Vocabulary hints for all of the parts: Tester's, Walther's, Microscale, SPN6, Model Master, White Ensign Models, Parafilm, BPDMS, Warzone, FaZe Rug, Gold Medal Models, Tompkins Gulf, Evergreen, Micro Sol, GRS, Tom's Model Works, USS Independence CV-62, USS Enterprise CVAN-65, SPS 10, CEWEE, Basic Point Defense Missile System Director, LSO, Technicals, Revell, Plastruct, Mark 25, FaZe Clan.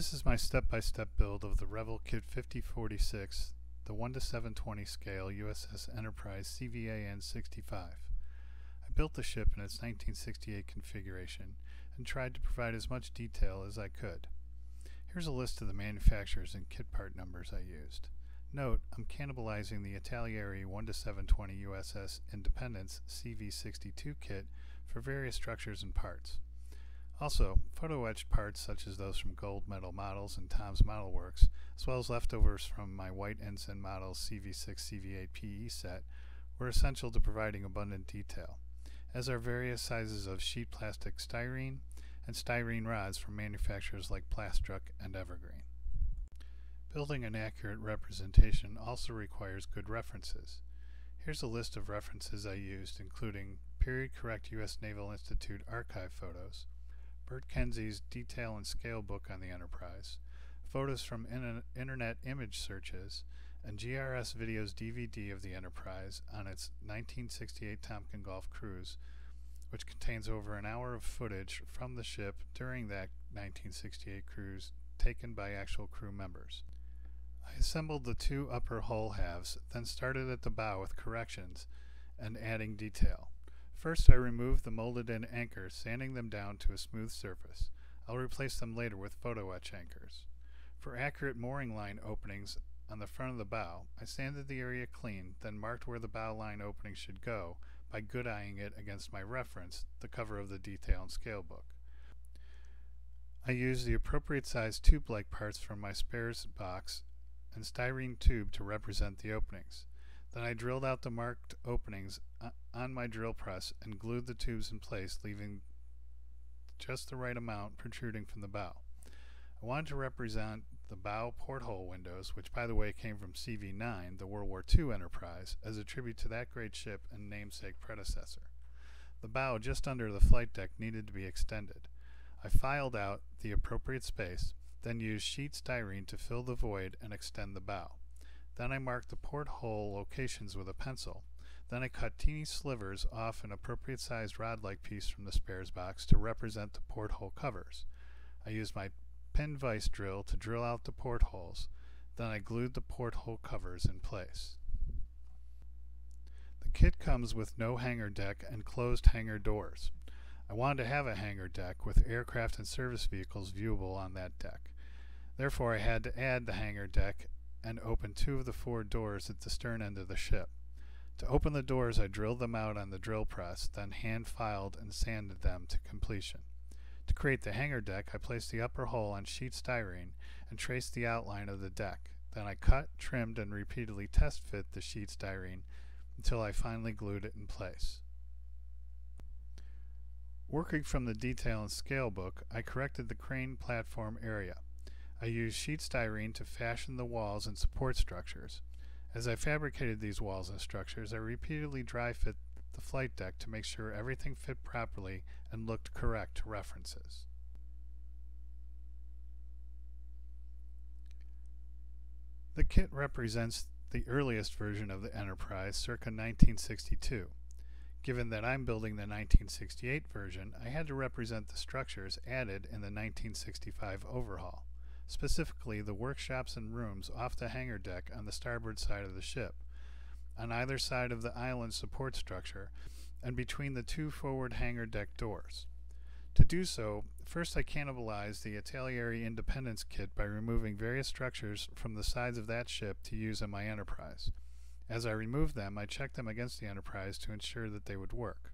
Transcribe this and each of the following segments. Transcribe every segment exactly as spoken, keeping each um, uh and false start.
This is my step-by-step build of the Revell Kit fifty forty-six, the one to seven twenty scale U S S Enterprise C V A N sixty-five. I built the ship in its nineteen sixty-eight configuration and tried to provide as much detail as I could. Here's a list of the manufacturers and kit part numbers I used. Note, I'm cannibalizing the Italeri one to seven twenty U S S Independence C V sixty-two kit for various structures and parts. Also, photo-etched parts such as those from Gold Medal Models and Tom's Model Works, as well as leftovers from my White Ensign Models C V six C V eight P E set, were essential to providing abundant detail, as are various sizes of sheet plastic styrene and styrene rods from manufacturers like Plastruct and Evergreen. Building an accurate representation also requires good references. Here's a list of references I used, including period-correct U S Naval Institute archive photos, Kinzey's Detail and Scale book on the Enterprise, photos from in internet image searches, and G R S Video's D V D of the Enterprise on its nineteen sixty-eight Tompkins Gulf cruise, which contains over an hour of footage from the ship during that nineteen sixty-eight cruise taken by actual crew members. I assembled the two upper hull halves, then started at the bow with corrections and adding detail. First, I removed the molded-in anchors, sanding them down to a smooth surface. I'll replace them later with photo-etch anchors. For accurate mooring line openings on the front of the bow, I sanded the area clean, then marked where the bow line opening should go by good-eyeing it against my reference, the cover of the Detail and Scale book. I used the appropriate size tube-like parts from my spares box and styrene tube to represent the openings. Then I drilled out the marked openings on my drill press and glued the tubes in place, leaving just the right amount protruding from the bow. I wanted to represent the bow porthole windows, which by the way came from C V nine, the World War Two Enterprise, as a tribute to that great ship and namesake predecessor. The bow just under the flight deck needed to be extended. I filed out the appropriate space, then used sheet styrene to fill the void and extend the bow. Then I marked the porthole locations with a pencil. Then I cut teeny slivers off an appropriate sized rod-like piece from the spares box to represent the porthole covers. I used my pin vise drill to drill out the portholes. Then I glued the porthole covers in place. The kit comes with no hangar deck and closed hangar doors. I wanted to have a hangar deck with aircraft and service vehicles viewable on that deck. Therefore, I had to add the hangar deck and open two of the four doors at the stern end of the ship. To open the doors, I drilled them out on the drill press, then hand filed and sanded them to completion. To create the hangar deck, I placed the upper hull on sheet styrene and traced the outline of the deck. Then I cut, trimmed, and repeatedly test fit the sheet styrene until I finally glued it in place. Working from the Detail and Scale book, I corrected the crane platform area. I used sheet styrene to fashion the walls and support structures. As I fabricated these walls and structures, I repeatedly dry fit the flight deck to make sure everything fit properly and looked correct to references. The kit represents the earliest version of the Enterprise, circa nineteen sixty-two. Given that I'm building the nineteen sixty-eight version, I had to represent the structures added in the nineteen sixty-five overhaul, specifically the workshops and rooms off the hangar deck on the starboard side of the ship, on either side of the island support structure, and between the two forward hangar deck doors. To do so, first I cannibalized the Italeri Independence kit by removing various structures from the sides of that ship to use in my Enterprise. As I removed them, I checked them against the Enterprise to ensure that they would work.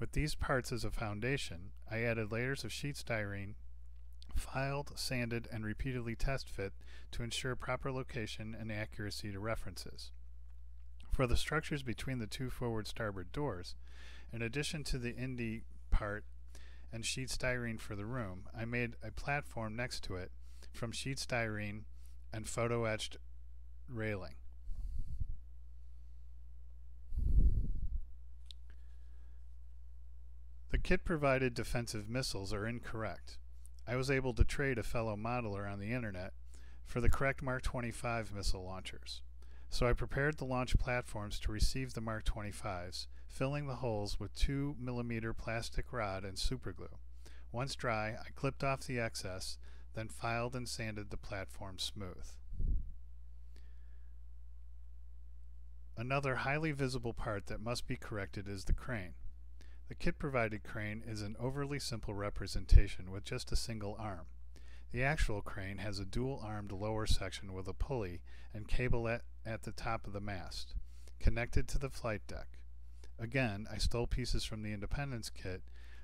With these parts as a foundation, I added layers of sheet styrene, filed, sanded, and repeatedly test fit to ensure proper location and accuracy to references. For the structures between the two forward starboard doors, in addition to the Indy part and sheet styrene for the room, I made a platform next to it from sheet styrene and photo-etched railing. The kit provided defensive missiles are incorrect. I was able to trade a fellow modeler on the internet for the correct Mark twenty-five missile launchers. So I prepared the launch platforms to receive the Mark twenty-fives, filling the holes with two millimeter plastic rod and superglue. Once dry, I clipped off the excess, then filed and sanded the platform smooth. Another highly visible part that must be corrected is the crane. The kit-provided crane is an overly simple representation with just a single arm. The actual crane has a dual-armed lower section with a pulley and cable at, at the top of the mast, connected to the flight deck. Again, I stole pieces from the Independence kit,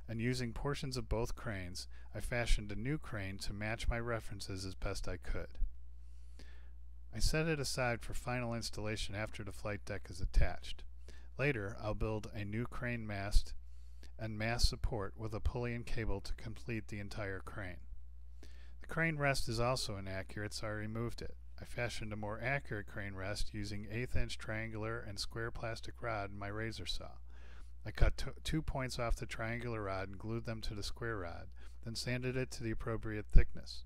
and using portions of both cranes, I fashioned a new crane to match my references as best I could. I set it aside for final installation after the flight deck is attached. Later, I'll build a new crane mast and mast support with a pulley and cable to complete the entire crane. The crane rest is also inaccurate, so I removed it. I fashioned a more accurate crane rest using eighth inch triangular and square plastic rod in my razor saw. I cut two points off the triangular rod and glued them to the square rod, then sanded it to the appropriate thickness.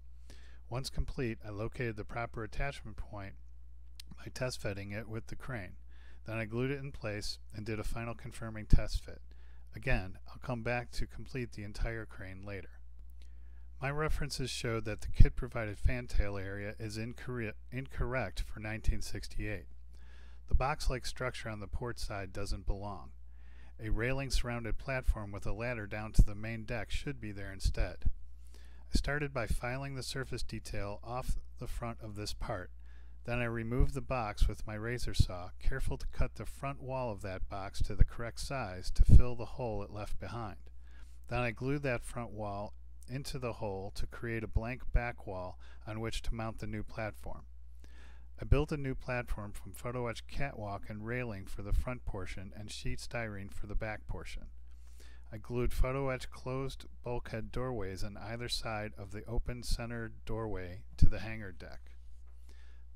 Once complete, I located the proper attachment point by test fitting it with the crane. Then I glued it in place and did a final confirming test fit. Again, I'll come back to complete the entire crane later. My references showed that the kit-provided fantail area is incorre incorrect for nineteen sixty-eight. The box-like structure on the port side doesn't belong. A railing-surrounded platform with a ladder down to the main deck should be there instead. I started by filing the surface detail off the front of this part. Then I removed the box with my razor saw, careful to cut the front wall of that box to the correct size to fill the hole it left behind. Then I glued that front wall into the hole to create a blank back wall on which to mount the new platform. I built a new platform from photo etched catwalk and railing for the front portion and sheet styrene for the back portion. I glued photo-etched closed bulkhead doorways on either side of the open center doorway to the hangar deck.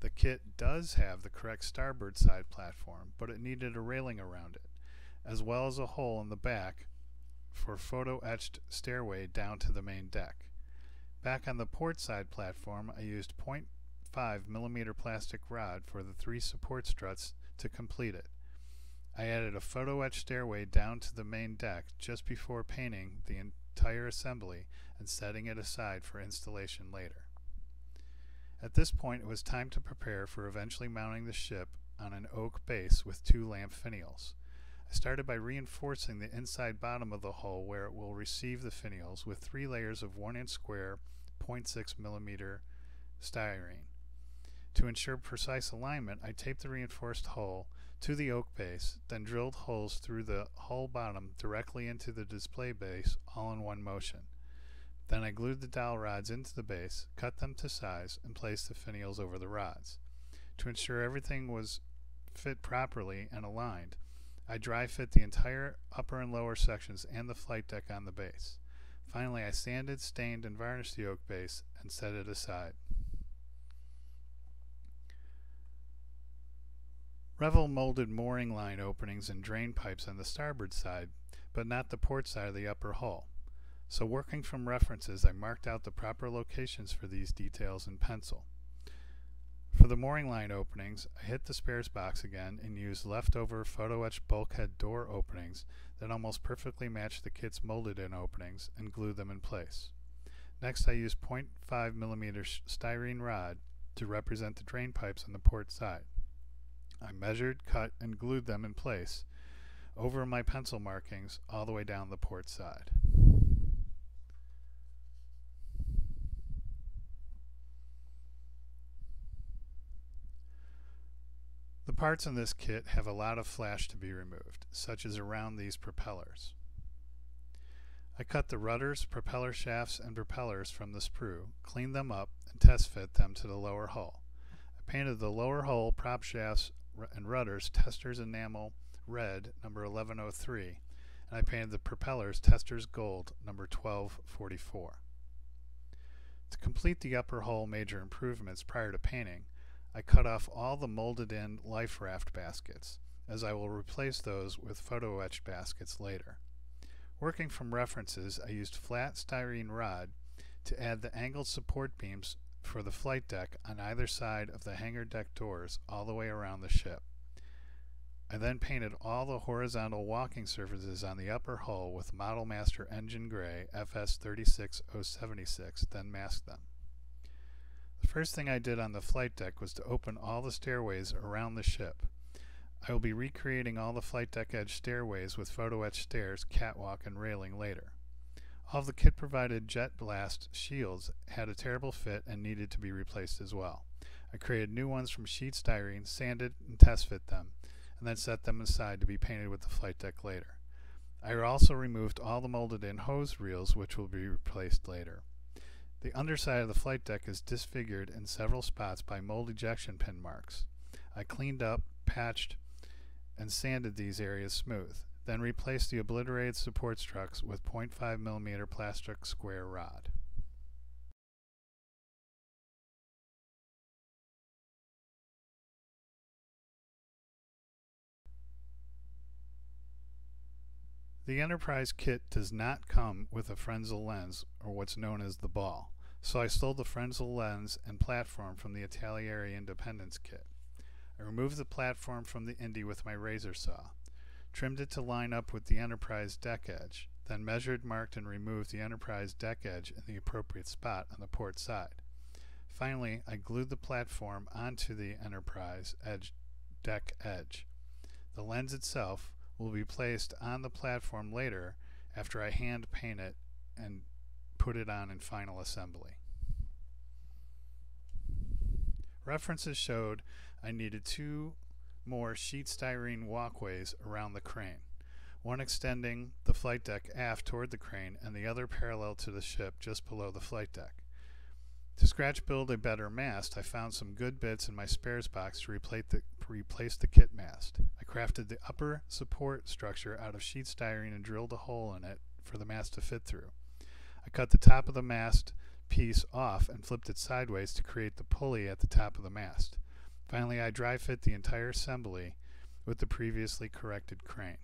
The kit does have the correct starboard side platform, but it needed a railing around it, as well as a hole in the back for photo-etched stairway down to the main deck. Back on the port side platform, I used zero point five millimeter plastic rod for the three support struts to complete it. I added a photo-etched stairway down to the main deck just before painting the entire assembly and setting it aside for installation later. At this point, it was time to prepare for eventually mounting the ship on an oak base with two lamp finials. I started by reinforcing the inside bottom of the hull where it will receive the finials with three layers of one inch square zero point six millimeter styrene. To ensure precise alignment, I taped the reinforced hull to the oak base, then drilled holes through the hull bottom directly into the display base all in one motion. Then I glued the dowel rods into the base, cut them to size, and placed the finials over the rods. To ensure everything was fit properly and aligned, I dry fit the entire upper and lower sections and the flight deck on the base. Finally, I sanded, stained, and varnished the oak base and set it aside. Revell molded mooring line openings and drain pipes on the starboard side, but not the port side of the upper hull. So working from references, I marked out the proper locations for these details in pencil. For the mooring line openings, I hit the spares box again and used leftover photo-etched bulkhead door openings that almost perfectly matched the kit's molded-in openings and glued them in place. Next, I used zero point five millimeter styrene rod to represent the drain pipes on the port side. I measured, cut, and glued them in place over my pencil markings all the way down the port side. The parts in this kit have a lot of flash to be removed, such as around these propellers. I cut the rudders, propeller shafts, and propellers from the sprue, cleaned them up, and test fit them to the lower hull. I painted the lower hull, prop shafts, and rudders Tester's enamel red number eleven oh three, and I painted the propellers Tester's gold number twelve forty-four. To complete the upper hull major improvements prior to painting, I cut off all the molded in life raft baskets, as I will replace those with photo etched baskets later. Working from references, I used flat styrene rod to add the angled support beams for the flight deck on either side of the hangar deck doors all the way around the ship. I then painted all the horizontal walking surfaces on the upper hull with Model Master Engine Gray F S three six oh seven six, then masked them. First thing I did on the flight deck was to open all the stairways around the ship. I will be recreating all the flight deck edge stairways with photo-etched stairs, catwalk, and railing later. All of the kit-provided jet blast shields had a terrible fit and needed to be replaced as well. I created new ones from sheet styrene, sanded and test fit them, and then set them aside to be painted with the flight deck later. I also removed all the molded-in hose reels, which will be replaced later. The underside of the flight deck is disfigured in several spots by mold ejection pin marks. I cleaned up, patched, and sanded these areas smooth, then replaced the obliterated support struts with zero point five millimeter Plastruct square rod. The Enterprise kit does not come with a Fresnel lens, or what's known as the ball, so I stole the Fresnel lens and platform from the Italeri Independence kit. I removed the platform from the Indy with my razor saw, trimmed it to line up with the Enterprise deck edge, then measured, marked, and removed the Enterprise deck edge in the appropriate spot on the port side. Finally, I glued the platform onto the Enterprise edge deck edge. The lens itself will be placed on the platform later after I hand paint it and put it on in final assembly. References showed I needed two more sheet styrene walkways around the crane, one extending the flight deck aft toward the crane and the other parallel to the ship just below the flight deck. To scratch build a better mast, I found some good bits in my spares box to replace the, replace the kit mast. I crafted the upper support structure out of sheet styrene and drilled a hole in it for the mast to fit through. I cut the top of the mast piece off and flipped it sideways to create the pulley at the top of the mast. Finally, I dry fit the entire assembly with the previously corrected crane.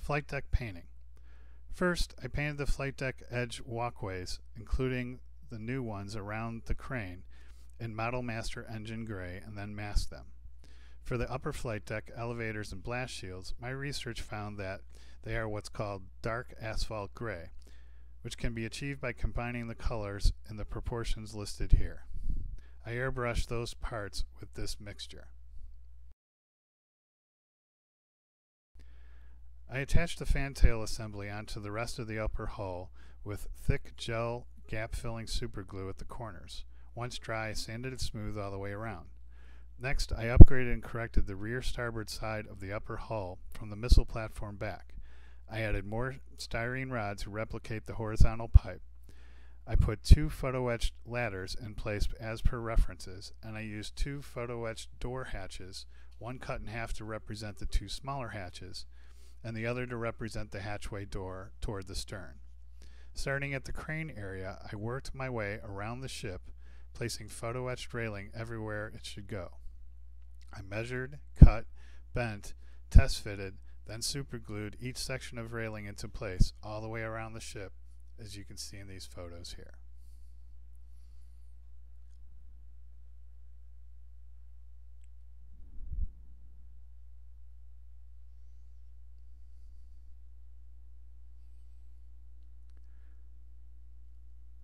Flight deck painting. First, I painted the flight deck edge walkways, including the new ones around the crane, in Model Master Engine Gray, and then masked them. For the upper flight deck elevators and blast shields, my research found that they are what's called dark asphalt gray, which can be achieved by combining the colors in the proportions listed here. I airbrushed those parts with this mixture. I attached the fantail assembly onto the rest of the upper hull with thick gel gap-filling superglue at the corners. Once dry, I sanded it smooth all the way around. Next, I upgraded and corrected the rear starboard side of the upper hull from the missile platform back. I added more styrene rods to replicate the horizontal pipe. I put two photo-etched ladders in place as per references, and I used two photo-etched door hatches, one cut in half to represent the two smaller hatches, and the other to represent the hatchway door toward the stern. Starting at the crane area, I worked my way around the ship, placing photo-etched railing everywhere it should go. I measured, cut, bent, test-fitted, then superglued each section of railing into place all the way around the ship, as you can see in these photos here.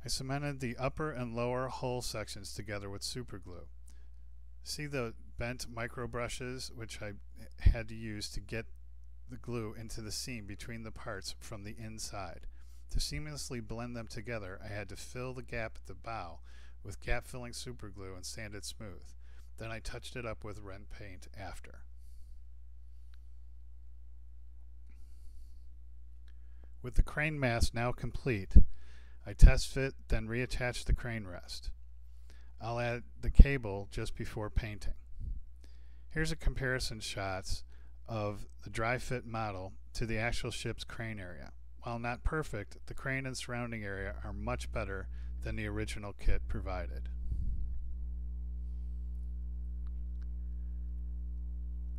I cemented the upper and lower hull sections together with superglue. See the bent micro brushes, which I had to use to get the glue into the seam between the parts from the inside. To seamlessly blend them together, I had to fill the gap at the bow with gap filling superglue and sand it smooth. Then I touched it up with red paint after. With the crane mast now complete, I test fit, then reattach the crane rest. I'll add the cable just before painting. Here's a comparison shots of the dry fit model to the actual ship's crane area. While not perfect, the crane and surrounding area are much better than the original kit provided.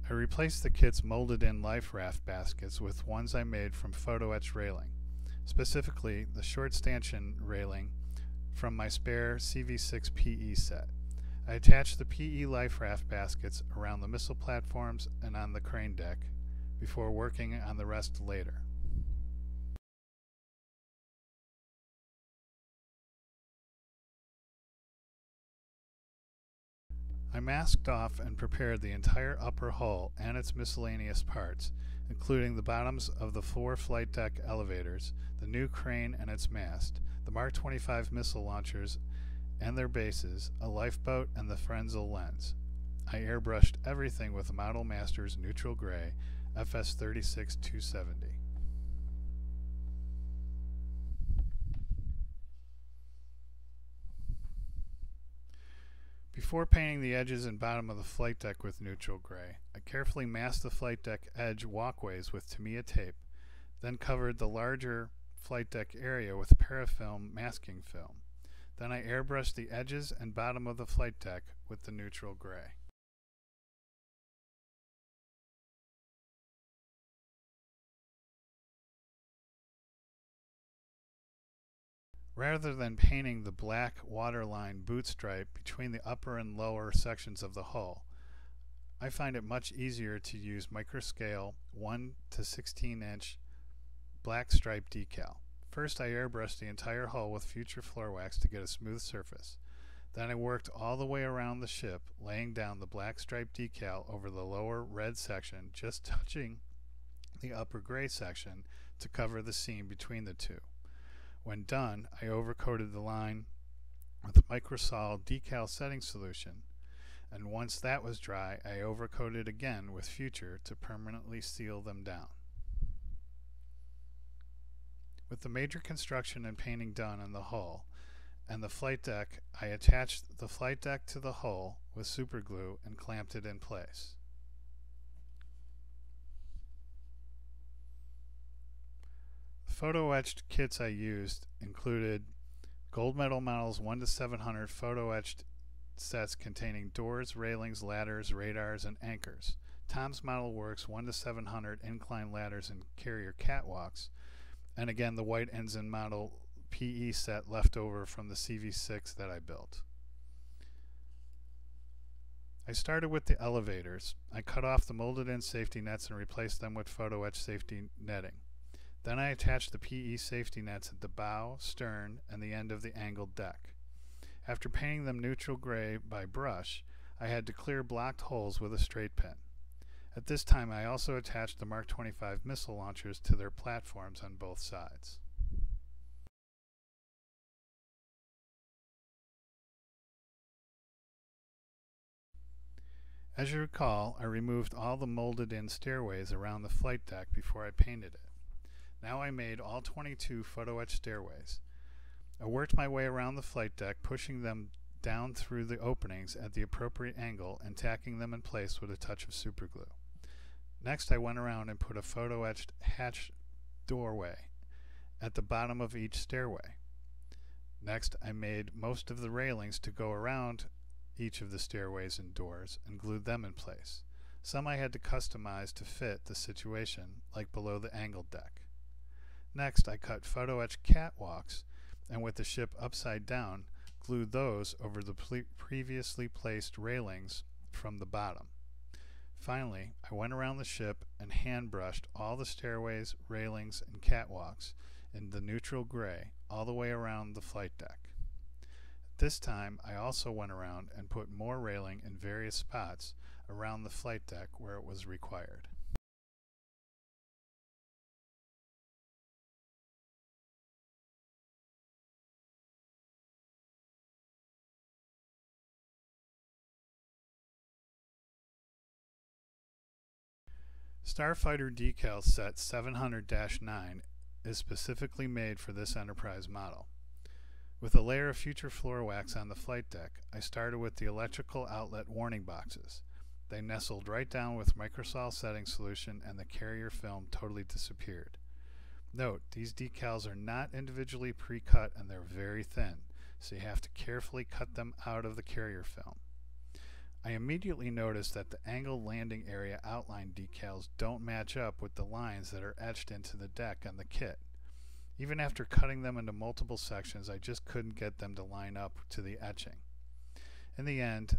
I replaced the kit's molded in life raft baskets with ones I made from photo-etched railing. Specifically, the short stanchion railing from my spare C V six P E set. I attached the P E life raft baskets around the missile platforms and on the crane deck before working on the rest later. masked off and prepared the entire upper hull and its miscellaneous parts, including the bottoms of the four flight deck elevators, the new crane and its mast, the Mark twenty-five missile launchers and their bases, a lifeboat, and the Fresnel lens. I airbrushed everything with Model Master's Neutral Gray F S thirty-six two seventy. Before painting the edges and bottom of the flight deck with neutral gray, I carefully masked the flight deck edge walkways with Tamiya tape, then covered the larger flight deck area with parafilm masking film. Then I airbrushed the edges and bottom of the flight deck with the neutral gray. Rather than painting the black waterline boot stripe between the upper and lower sections of the hull, I find it much easier to use Microscale one to sixteen inch black stripe decal. First I airbrushed the entire hull with Future Floor Wax to get a smooth surface. Then I worked all the way around the ship, laying down the black stripe decal over the lower red section, just touching the upper gray section to cover the seam between the two. When done, I overcoated the line with Micro Sol decal setting solution, and once that was dry, I overcoated again with Future to permanently seal them down. With the major construction and painting done on the hull and the flight deck, I attached the flight deck to the hull with super glue and clamped it in place. Photo etched kits I used included Gold Medal Models one to seven hundred photo etched sets containing doors, railings, ladders, radars, and anchors, Tom's Model Works one to seven hundred incline ladders and carrier catwalks, and again the White Ensign Model P E set left over from the C V six that I built. I started with the elevators. I cut off the molded in safety nets and replaced them with photo etched safety netting. Then I attached the P E safety nets at the bow, stern, and the end of the angled deck. After painting them neutral gray by brush, I had to clear blocked holes with a straight pin. At this time I also attached the Mark twenty-five missile launchers to their platforms on both sides. As you recall, I removed all the molded in stairways around the flight deck before I painted it. Now I made all twenty-two photo-etched stairways. I worked my way around the flight deck, pushing them down through the openings at the appropriate angle and tacking them in place with a touch of superglue. Next I went around and put a photo-etched hatch doorway at the bottom of each stairway. Next I made most of the railings to go around each of the stairways and doors and glued them in place. Some I had to customize to fit the situation, like below the angled deck. Next, I cut photo-etched catwalks and with the ship upside down, glued those over the previously placed railings from the bottom. Finally, I went around the ship and hand-brushed all the stairways, railings, and catwalks in the neutral gray all the way around the flight deck. This time, I also went around and put more railing in various spots around the flight deck where it was required. Starfighter Decal Set seven hundred dash nine is specifically made for this Enterprise model. With a layer of Future Floor Wax on the flight deck, I started with the electrical outlet warning boxes. They nestled right down with Microsol setting solution and the carrier film totally disappeared. Note, these decals are not individually pre-cut and they're very thin, so you have to carefully cut them out of the carrier film. I immediately noticed that the angled landing area outline decals don't match up with the lines that are etched into the deck on the kit. Even after cutting them into multiple sections, I just couldn't get them to line up to the etching. In the end,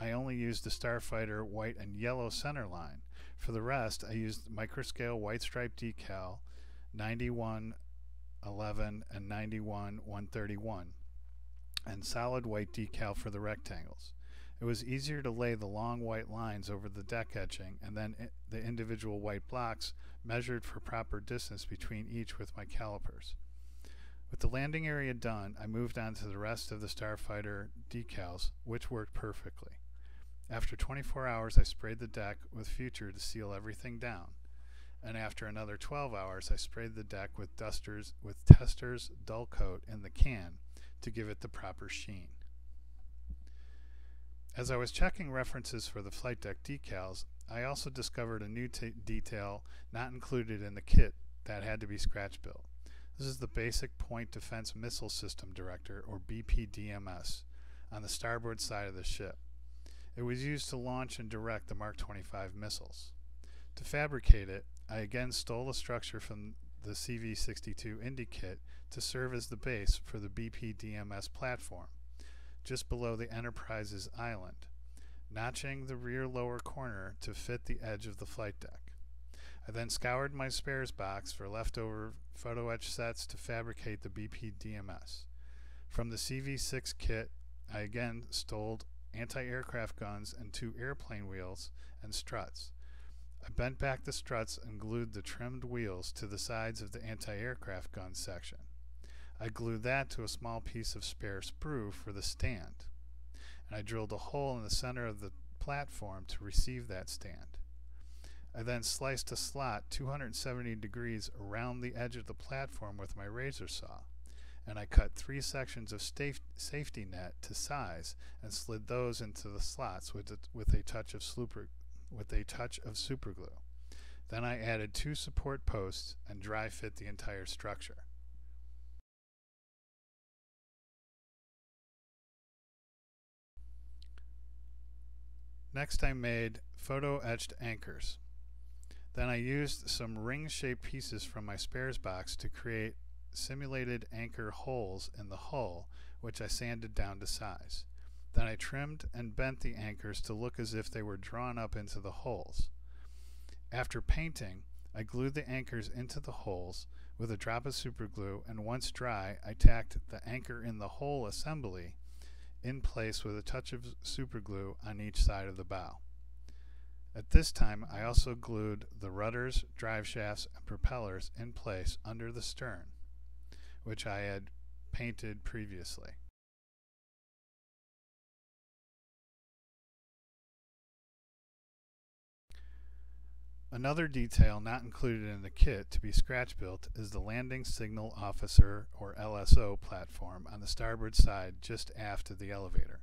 I only used the Starfighter white and yellow center line. For the rest, I used Microscale white stripe decal ninety-one eleven and ninety-one one thirty-one and solid white decal for the rectangles. It was easier to lay the long white lines over the deck etching, and then the individual white blocks measured for proper distance between each with my calipers. With the landing area done, I moved on to the rest of the Starfighter decals, which worked perfectly. After twenty-four hours, I sprayed the deck with Future to seal everything down, and after another twelve hours, I sprayed the deck with dusters with Tester's dull coat in the can to give it the proper sheen. As I was checking references for the flight deck decals, I also discovered a new t detail not included in the kit that had to be scratch-built. This is the Basic Point Defense Missile System Director, or B P D M S, on the starboard side of the ship. It was used to launch and direct the Mark twenty-five missiles. To fabricate it, I again stole a structure from the C V sixty-two Indy kit to serve as the base for the B P D M S platform, just below the Enterprise's island, notching the rear lower corner to fit the edge of the flight deck. I then scoured my spares box for leftover photo etch sets to fabricate the B P D M S. From the C V six kit, I again stole anti-aircraft guns and two airplane wheels and struts. I bent back the struts and glued the trimmed wheels to the sides of the anti-aircraft gun section. I glued that to a small piece of spare sprue for the stand, and I drilled a hole in the center of the platform to receive that stand. I then sliced a slot two hundred seventy degrees around the edge of the platform with my razor saw, and I cut three sections of safety net to size and slid those into the slots with a, with a touch of super, with a touch of superglue. Then I added two support posts and dry fit the entire structure. Next, I made photo etched anchors. Then I used some ring-shaped pieces from my spares box to create simulated anchor holes in the hull, which I sanded down to size. Then I trimmed and bent the anchors to look as if they were drawn up into the holes. After painting, I glued the anchors into the holes with a drop of superglue, and once dry, I tacked the anchor in the hole assembly in place with a touch of superglue on each side of the bow. At this time, I also glued the rudders, drive shafts, and propellers in place under the stern, which I had painted previously. Another detail not included in the kit to be scratch built is the Landing Signal Officer, or L S O, platform on the starboard side just aft of the elevator.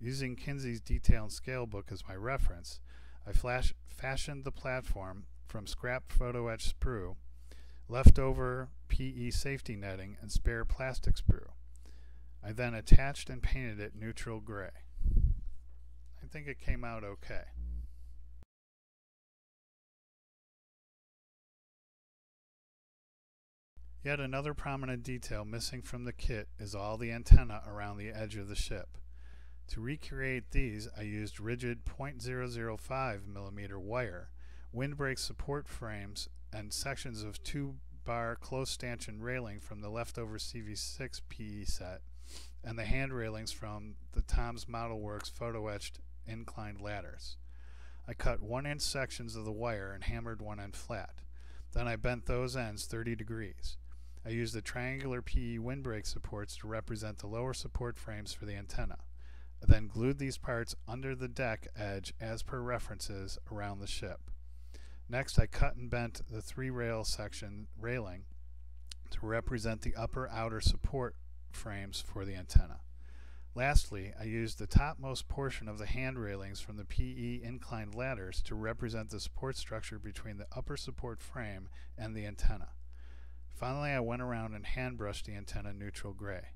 Using Kinzey's Detail and Scale book as my reference, I flash fashioned the platform from scrap photo etch sprue, leftover P E safety netting, and spare plastic sprue. I then attached and painted it neutral gray. I think it came out okay. Yet another prominent detail missing from the kit is all the antenna around the edge of the ship. To recreate these, I used rigid zero point zero zero five millimeter wire, windbreak support frames, and sections of two-bar close stanchion railing from the leftover C V six P E set, and the hand railings from the Tom's Model Works photo-etched inclined ladders. I cut one-inch sections of the wire and hammered one end flat. Then I bent those ends thirty degrees. I used the triangular P E windbreak supports to represent the lower support frames for the antenna. I then glued these parts under the deck edge as per references around the ship. Next, I cut and bent the three rail section railing to represent the upper outer support frames for the antenna. Lastly, I used the topmost portion of the hand railings from the P E inclined ladders to represent the support structure between the upper support frame and the antenna. Finally, I went around and hand brushed the antenna neutral gray.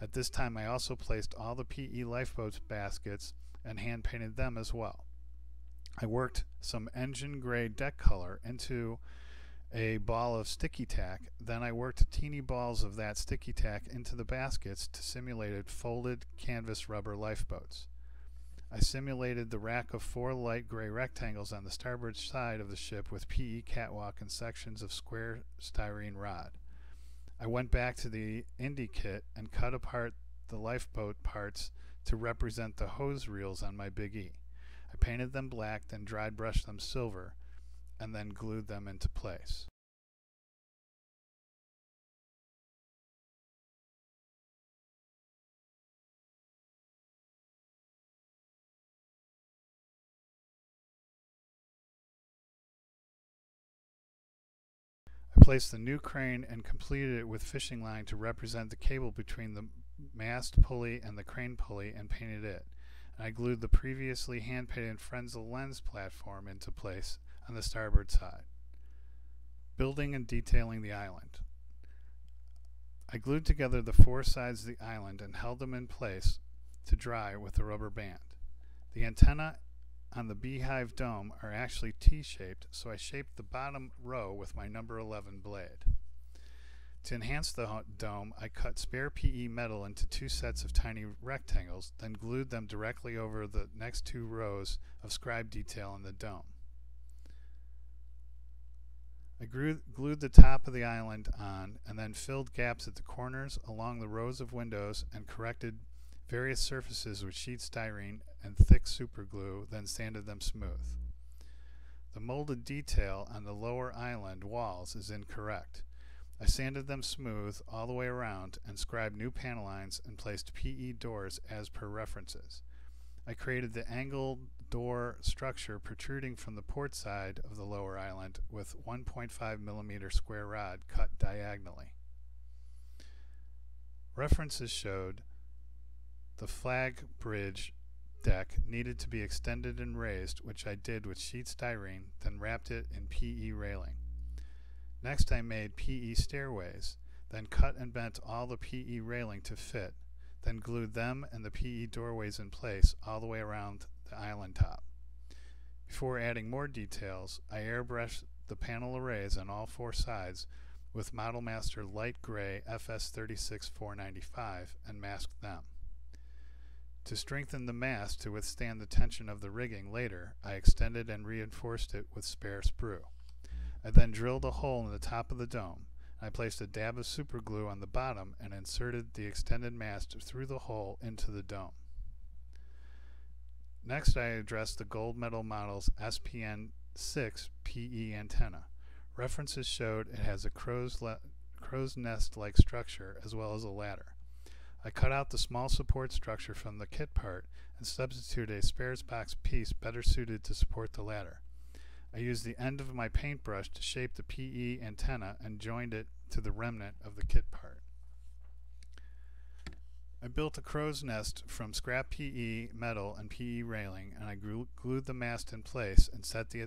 At this time, I also placed all the P E lifeboats baskets and hand painted them as well. I worked some engine gray deck color into a ball of sticky tack, then I worked teeny balls of that sticky tack into the baskets to simulate folded canvas rubber lifeboats. I simulated the rack of four light gray rectangles on the starboard side of the ship with P E catwalk and sections of square styrene rod. I went back to the Indy kit and cut apart the lifeboat parts to represent the hose reels on my Big E. I painted them black, then dry brushed them silver, and then glued them into place. I placed the new crane and completed it with fishing line to represent the cable between the mast pulley and the crane pulley and painted it. And I glued the previously hand-painted Fresnel lens platform into place on the starboard side. Building and detailing the island. I glued together the four sides of the island and held them in place to dry with a rubber band. The antenna on the beehive dome are actually T-shaped, so I shaped the bottom row with my number eleven blade. To enhance the dome, I cut spare P E metal into two sets of tiny rectangles, then glued them directly over the next two rows of scribe detail in the dome. I grew, glued the top of the island on and then filled gaps at the corners along the rows of windows and corrected various surfaces with sheet styrene and thick super glue, then sanded them smooth. The molded detail on the lower island walls is incorrect. I sanded them smooth all the way around and scribed new panel lines and placed P E doors as per references. I created the angled door structure protruding from the port side of the lower island with one point five millimeter square rod cut diagonally. References showed the flag bridge deck needed to be extended and raised, which I did with sheet styrene, then wrapped it in P E railing. Next I made P E stairways, then cut and bent all the P E railing to fit, then glued them and the P E doorways in place all the way around the island top. Before adding more details, I airbrushed the panel arrays on all four sides with Model Master Light Gray F S three six four ninety-five and masked them. To strengthen the mast to withstand the tension of the rigging later, I extended and reinforced it with spare sprue. I then drilled a hole in the top of the dome. I placed a dab of super glue on the bottom and inserted the extended mast through the hole into the dome. Next I addressed the Gold Medal Models S P N six P E antenna. References showed it has a crow's, crow's nest-like structure as well as a ladder. I cut out the small support structure from the kit part and substituted a spares box piece better suited to support the ladder. I used the end of my paintbrush to shape the P E antenna and joined it to the remnant of the kit part. I built a crow's nest from scrap P E metal and P E railing, and I glued the mast in place and set the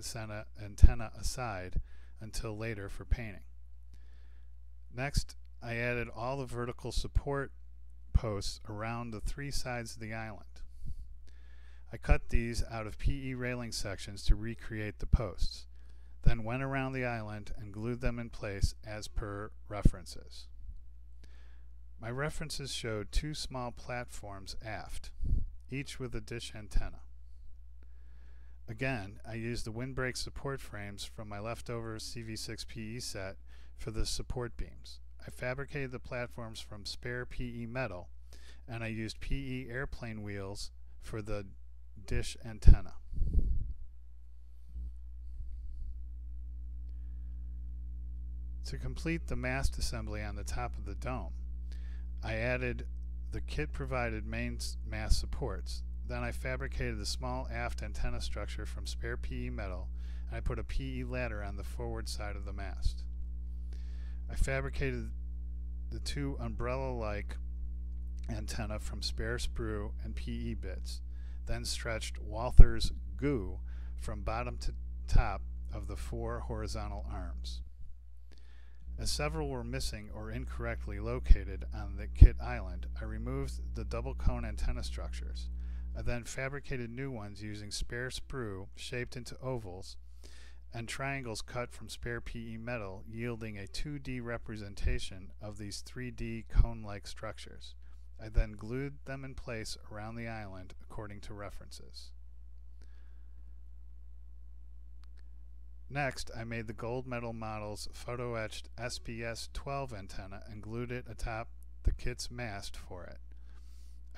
antenna aside until later for painting. Next, I added all the vertical support posts around the three sides of the island. I cut these out of P E railing sections to recreate the posts, then went around the island and glued them in place as per references. My references showed two small platforms aft, each with a dish antenna. Again, I used the windbreak support frames from my leftover C V six P E set for the support beams. I fabricated the platforms from spare P E metal, and I used P E airplane wheels for the dish antenna. To complete the mast assembly on the top of the dome, I added the kit provided main mast supports. Then I fabricated the small aft antenna structure from spare P E metal, and I put a P E ladder on the forward side of the mast. I fabricated the two umbrella-like antenna from spare sprue and P E bits, then stretched Walther's Goo from bottom to top of the four horizontal arms. As several were missing or incorrectly located on the kit island, I removed the double cone antenna structures. I then fabricated new ones using spare sprue shaped into ovals and triangles cut from spare P E metal, yielding a two D representation of these three D cone-like structures. I then glued them in place around the island according to references. Next, I made the Gold Medal Models photo-etched S P S twelve antenna and glued it atop the kit's mast for it.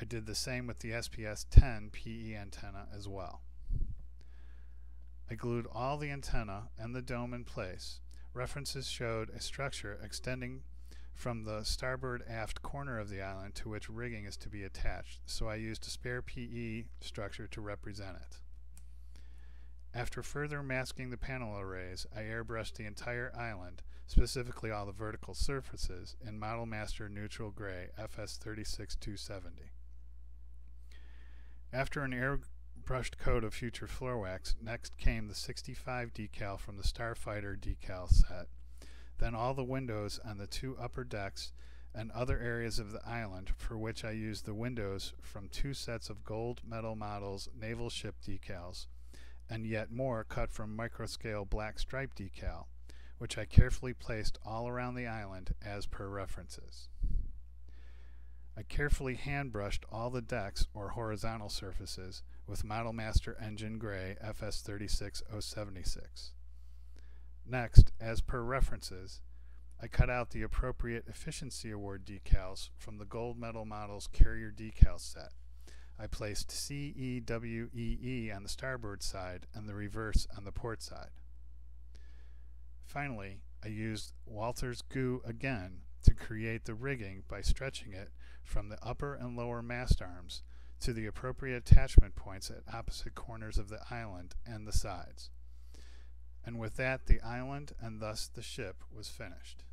I did the same with the S P S ten P E antenna as well. I glued all the antenna and the dome in place. References showed a structure extending from the starboard aft corner of the island to which rigging is to be attached, so I used a spare P E structure to represent it. After further masking the panel arrays, I airbrushed the entire island, specifically all the vertical surfaces, in Model Master Neutral Gray F S three six two seventy. After an airbrushed coat of Future Floor Wax, next came the sixty-five decal from the Starfighter decal set, then all the windows on the two upper decks and other areas of the island, for which I used the windows from two sets of Gold Medal Models naval ship decals, and yet more cut from Microscale black stripe decal, which I carefully placed all around the island as per references. I carefully hand brushed all the decks or horizontal surfaces with Model Master Engine Gray F S three six oh seventy-six. Next, as per references, I cut out the appropriate Efficiency Award decals from the Gold Medal Models Carrier Decal set. I placed C E W E E on the starboard side and the reverse on the port side. Finally, I used Walther's Goo again to create the rigging by stretching it from the upper and lower mast arms to the appropriate attachment points at opposite corners of the island and the sides. And with that, the island and thus the ship was finished.